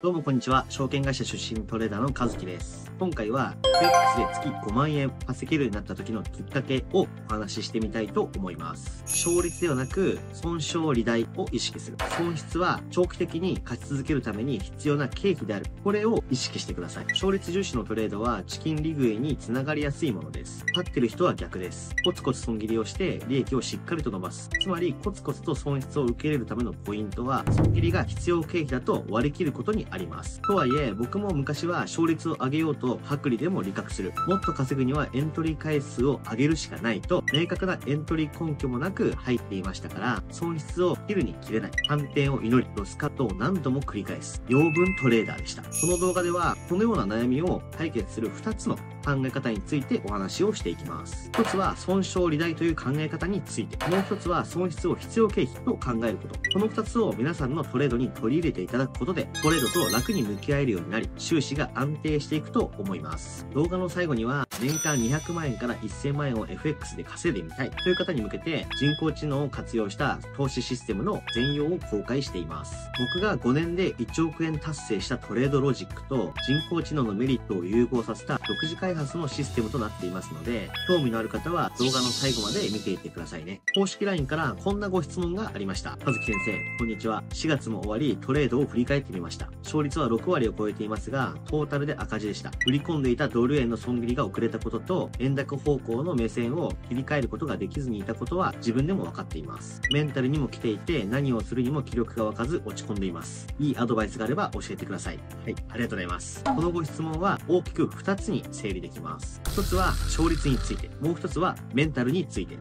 どうもこんにちは。証券会社出身トレーダーの和樹です。今回は FX で月5万円稼げるようになった時のきっかけをお話ししてみたいと思います。勝率ではなく損傷利大を意識する。損失は長期的に勝ち続けるために必要な経費である。これを意識してください。勝率重視のトレードはチキン利食いにつながりやすいものです。勝ってる人は逆です。コツコツ損切りをして利益をしっかりと伸ばす。つまりコツコツと損失を受け入れるためのポイントは損切りが必要経費だと割り切ることにあります。とはいえ、僕も昔は勝率を上げようと薄利でも利確する。もっと稼ぐにはエントリー回数を上げるしかないと、明確なエントリー根拠もなく入っていましたから、損失を切るに切れない。反転を祈り、ロスカットを何度も繰り返す。養分トレーダーでした。この動画では、このような悩みを解決する2つの考え方についてお話をしていきます。1つは損傷利大という考え方について、もう1つは損失を必要経費と考えること。この2つを皆さんのトレードに取り入れていただくことで、トレードと楽に向き合えるようになり、収支が安定していくと思います。動画の最後には、年間200万円から1000万円を FX で稼いでみたいという方に向けて、人工知能を活用した投資システムの全容を公開しています。僕が5年で1億円達成したトレードロジックと人工知能のメリットを融合させた独自開発のシステムとなっていますので、興味のある方は動画の最後まで見ていってくださいね。公式 LINE からこんなご質問がありました。和樹先生、こんにちは。4月も終わり、トレードを振り返ってみました。勝率は6割を超えていますが、トータルで赤字でした。売り込んでいたドル円の損切りが遅れたことと、円高方向の目線を切り替えることができずにいたことは自分でも分かっています。メンタルにも来ていて、何をするにも気力が湧かず落ち込んでいます。いいアドバイスがあれば教えてください。はい、ありがとうございます。このご質問は大きく2つに整理できます。1つは勝率について、もう1つはメンタルについて。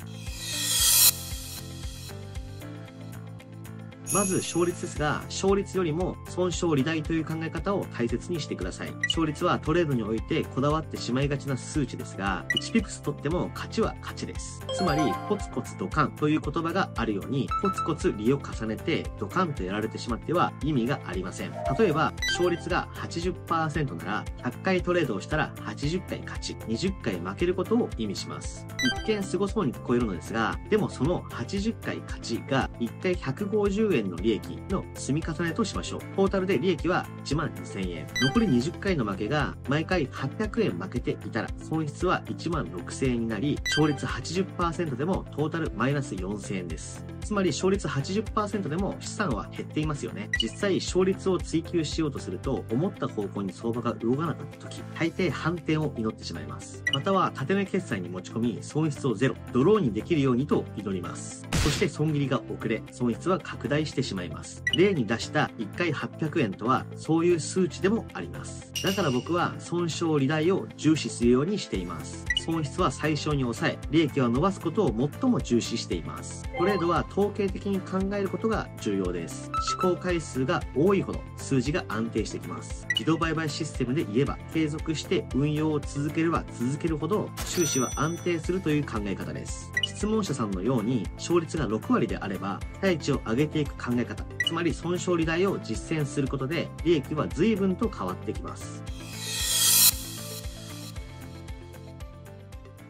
まず勝率ですが、勝率よりも損傷利大という考え方を大切にしてください。勝率はトレードにおいてこだわってしまいがちな数値ですが、1ピプス取っても勝ちは勝ちです。つまり、コツコツドカンという言葉があるように、コツコツ利を重ねてドカンとやられてしまっては意味がありません。例えば、勝率が 80% なら、100回トレードをしたら80回勝ち、20回負けることを意味します。一見すごそうに聞こえるのですが、でもその80回勝ちが1回150円の利益の積み重ねとしましょう。トータルで利益は1万2000円、残り20回の負けが毎回800円負けていたら損失は1万6000円になり、勝率 80% でもトータルマイナス4000円です。つまり勝率 80% でも資産は減っていますよね。実際、勝率を追求しようとすると、思った方向に相場が動かなかった時、大抵反転を祈ってしまいます。または、縦目決済に持ち込み、損失をゼロ、ドローにできるようにと祈ります。そして損切りが遅れ、損失は拡大してしまいます。例に出した1回800円とは、そういう数値でもあります。だから僕は、損傷利大を重視するようにしています。損失は最小に抑え、利益は伸ばすことを最も重視しています。トレードは統計的に考えることが重要です。試行回数が多いほど数字が安定してきます。自動売買システムで言えば、継続して運用を続ければ続けるほど収支は安定するという考え方です。質問者さんのように勝率が6割であれば、期待値を上げていく考え方、つまり損傷利大を実践することで利益は随分と変わってきます。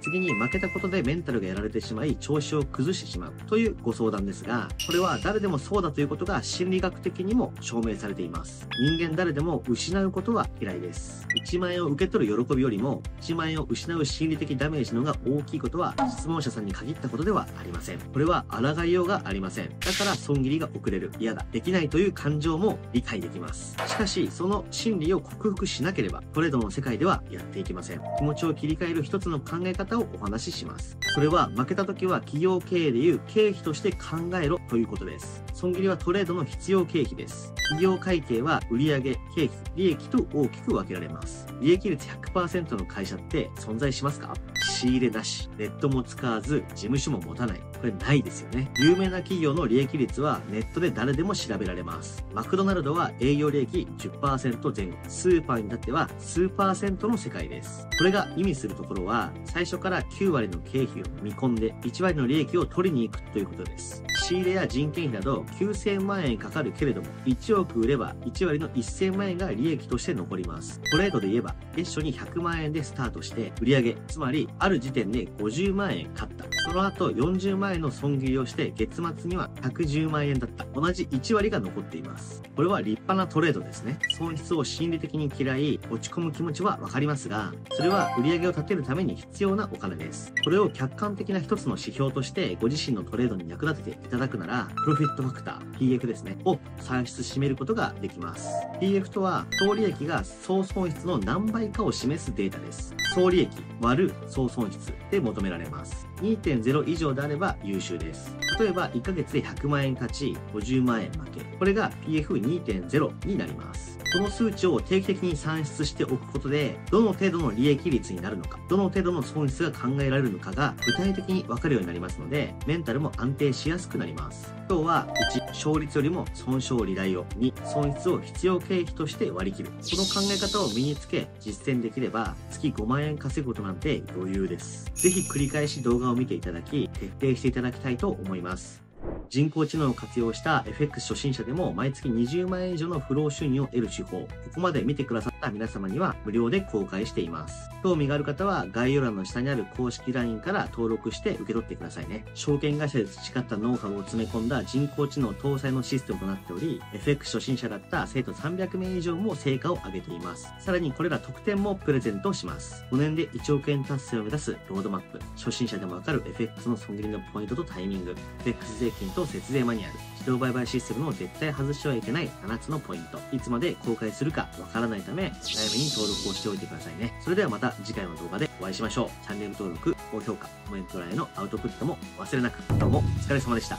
次に負けたことでメンタルがやられてしまい調子を崩してしまうというご相談ですが、これは誰でもそうだということが心理学的にも証明されています。人間誰でも失うことは嫌いです。1万円を受け取る喜びよりも1万円を失う心理的ダメージの方が大きいことは、質問者さんに限ったことではありません。これは抗いようがありません。だから損切りが遅れる、嫌だ、できないという感情も理解できます。しかし、その心理を克服しなければトレードの世界ではやっていけません。気持ちを切り替える一つの考え方をお話しします。それは、負けた時は企業経営でいう経費として考えろということです。損切りはトレードの必要経費です。企業会計は売上、経費、利益と大きく分けられます。利益率 100% の会社って存在しますか？仕入れなし、ネットも使わず、事務所も持たない。これないですよね。有名な企業の利益率はネットで誰でも調べられます。マクドナルドは営業利益 10% 前後、スーパーに至っては数%の世界です。これが意味するところは、最初から9割の経費を見込んで1割の利益を取りに行くということです。仕入れや人件費など9000万円かかるけれども、1億売れば1割の1000万円が利益として残ります。トレードで言えば、月初に100万円でスタートして、売上、つまりある時点で50万円買った。その後40万円の損切りをして月末には110万円だった。同じ1割が残っています。これは立派なトレードですね。損失を心理的に嫌い落ち込む気持ちは分かりますが、それは売り上げを立てるために必要なお金です。これを客観的な一つの指標としてご自身のトレードに役立てていただくなら、プロフィットファクター PF ですねを算出しめることができます。 PF とは総利益が総損失の何倍かを示すデータです。総利益割る総損失で求められます。 2.0 以上であれば優秀です。例えば1ヶ月で100万円勝ち50万円負け、これが PF2.0 になります。この数値を定期的に算出しておくことで、どの程度の利益率になるのか、どの程度の損失が考えられるのかが具体的に分かるようになりますので、メンタルも安定しやすくなります。今日は1勝率よりも損傷利大を、2損失を必要経費として割り切る、この考え方を身につけ実践できれば月5万円稼ぐことなんて余裕です。ぜひ繰り返し動画を見ていただき徹底していただきたいと思います。人工知能を活用した FX 初心者でも毎月20万円以上の不労収入を得る手法、ここまで見てくださった皆様には無料で公開しています。興味がある方は概要欄の下にある公式 LINE から登録して受け取ってくださいね。証券会社で培ったノウハウを詰め込んだ人工知能搭載のシステムとなっており、 FX 初心者だった生徒300名以上も成果を上げています。さらにこれら特典もプレゼントします。5年で1億円達成を目指すロードマップ、初心者でもわかる FX の損切りのポイントとタイミング、 FX 税金と節税マニュアル、自動売買システムの絶対外してはいけない7つのポイント、いつまで公開するかわからないため早めに登録をしておいてくださいね。それではまた次回の動画でお会いしましょう。チャンネル登録、高評価、コメント欄へのアウトプットも忘れなく。どうもお疲れ様でした。